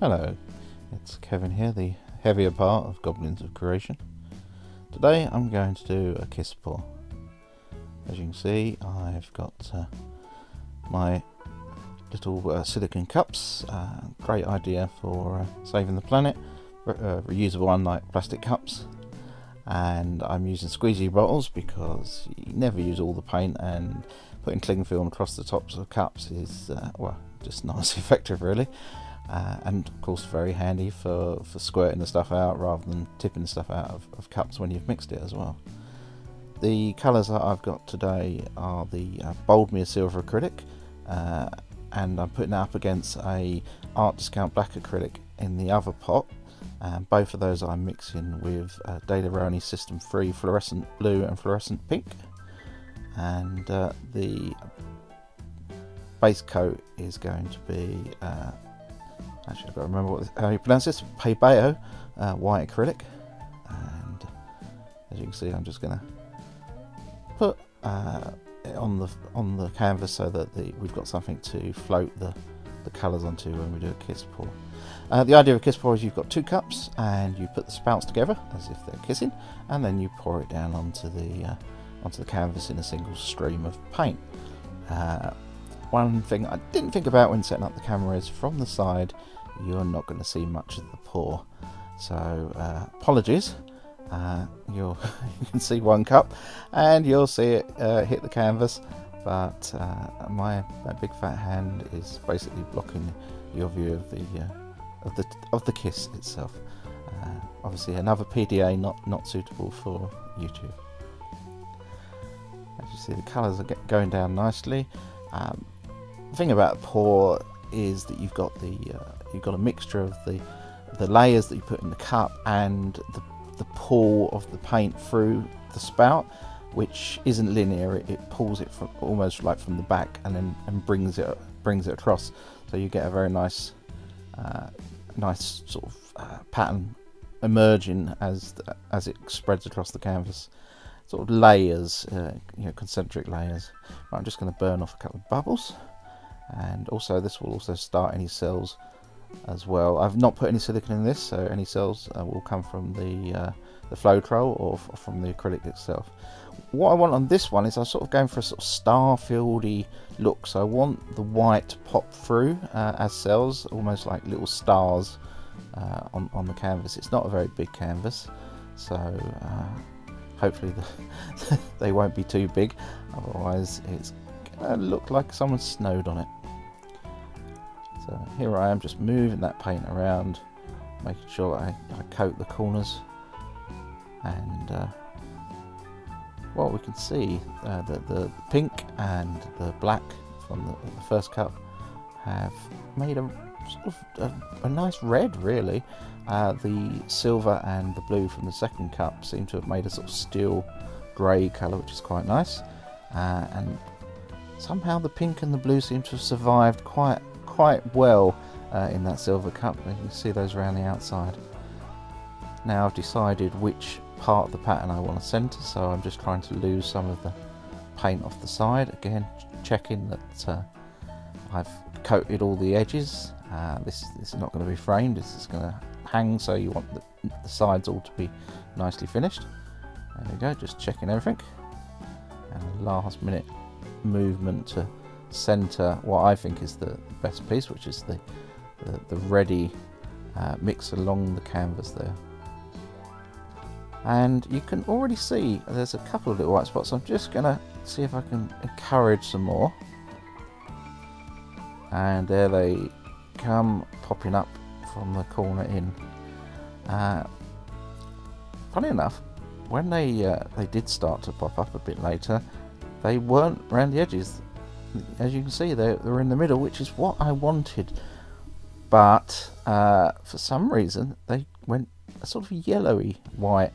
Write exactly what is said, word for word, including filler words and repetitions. Hello, it's Kevin here, the heavier part of Goblins of Creation. Today I'm going to do a kiss pour. As you can see, I've got uh, my little uh, silicone cups. Uh, great idea for uh, saving the planet. Re uh, reusable, unlike plastic cups. And I'm using squeezy bottles because you never use all the paint, and putting cling film across the tops of cups is uh, well, just not as effective really. Uh, and of course very handy for, for squirting the stuff out rather than tipping the stuff out of, of cups when you've mixed it as well. The colours that I've got today are the uh, Boldmere Silver Acrylic, uh, and I'm putting that up against a Art Discount black acrylic in the other pot, and both of those I'm mixing with uh, Daler Rowney System three fluorescent blue and fluorescent pink, and uh, the base coat is going to be uh, Actually, I've got to remember what this, how you pronounce this. Pebeo uh, white acrylic, and as you can see, I'm just going to put uh, it on the on the canvas so that the, we've got something to float the the colours onto when we do a kiss pour. Uh, the idea of a kiss pour is you've got two cups and you put the spouts together as if they're kissing, and then you pour it down onto the uh, onto the canvas in a single stream of paint. Uh, One thing I didn't think about when setting up the camera is from the side you're not going to see much of the pour, so uh, apologies. Uh, you'll you can see one cup and you'll see it uh, hit the canvas, but uh, my, my big fat hand is basically blocking your view of the uh, of the of the kiss itself. Uh, obviously another P D A not not suitable for YouTube. As you see, the colours are get going down nicely. Um, The thing about pour is that you've got the uh, you've got a mixture of the the layers that you put in the cup and the the pull of the paint through the spout, which isn't linear. It, it pulls it from almost like from the back and then and brings it brings it across. So you get a very nice uh, nice sort of uh, pattern emerging as the, as it spreads across the canvas. Sort of layers, uh, you know, concentric layers. Right, I'm just going to burn off a couple of bubbles. And also this will also start any cells as well. I've not put any silicone in this, so any cells uh, will come from the uh, the Floetrol or f from the acrylic itself. What I want on this one is I'm sort of going for a sort of star-fieldy look, so I want the white to pop through uh, as cells, almost like little stars uh, on, on the canvas. It's not a very big canvas, so uh, hopefully the they won't be too big, otherwise it's going to look like someone snowed on it. So here I am, just moving that paint around, making sure I, I coat the corners, and uh, well, we can see uh, that the pink and the black from the, the first cup have made a sort of a, a nice red, really. Uh, the silver and the blue from the second cup seem to have made a sort of steel grey colour, which is quite nice, uh, and somehow the pink and the blue seem to have survived quite quite well uh, in that silver cup. You can see those around the outside. Now I've decided which part of the pattern I want to centre, so I'm just trying to lose some of the paint off the side. Again, checking that uh, I've coated all the edges. Uh, this, this is not going to be framed, this is going to hang, so you want the, the sides all to be nicely finished. There we go, just checking everything. And last minute movement to centre what I think is the best piece, which is the the, the ready uh, mix along the canvas there. And you can already see there's a couple of little white spots. I'm just gonna see if I can encourage some more, and there they come, popping up from the corner in. Uh, funny enough, when they uh, they did start to pop up a bit later, they weren't around the edges. As you can see, they're, they're in the middle, which is what I wanted, but uh, for some reason they went a sort of yellowy white,